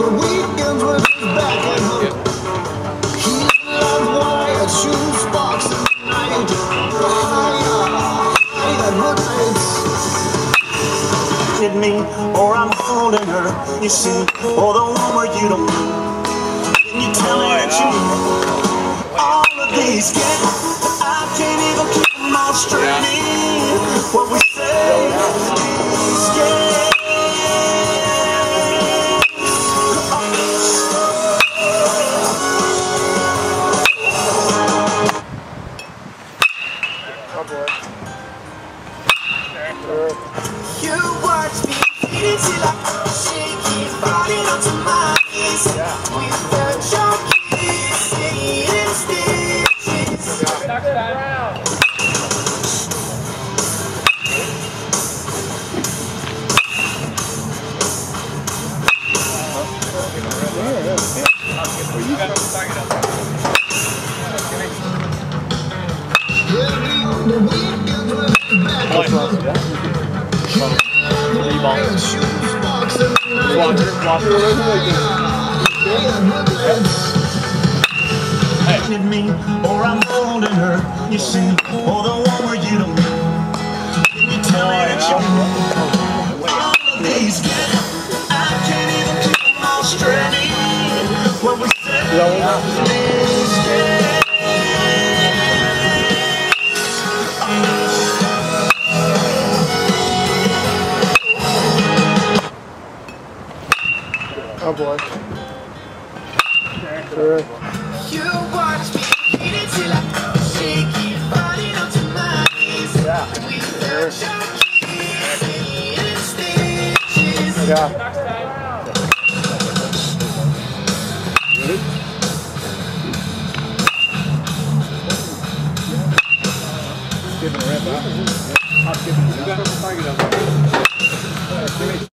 the weekends when he's back at home. He loves why I choose boxing night. I hit me, or I'm holding her, you see, or the one where you don't. Can you tell me what you mean? All of these kids, I can't even keep them all straight. What we you watch me eat it till I shake his body onto my knees. With the junkies, staying in stitches. Hit me, or I'm holding her, you see, or the one where you don't know. Can you tell me that you know? All of these kids, I can't even keep them all straight. What we say is you watch me eat it till I shake it, falling onto my knees. We felt junkies in stitches. Give it a rip. Give it a target up.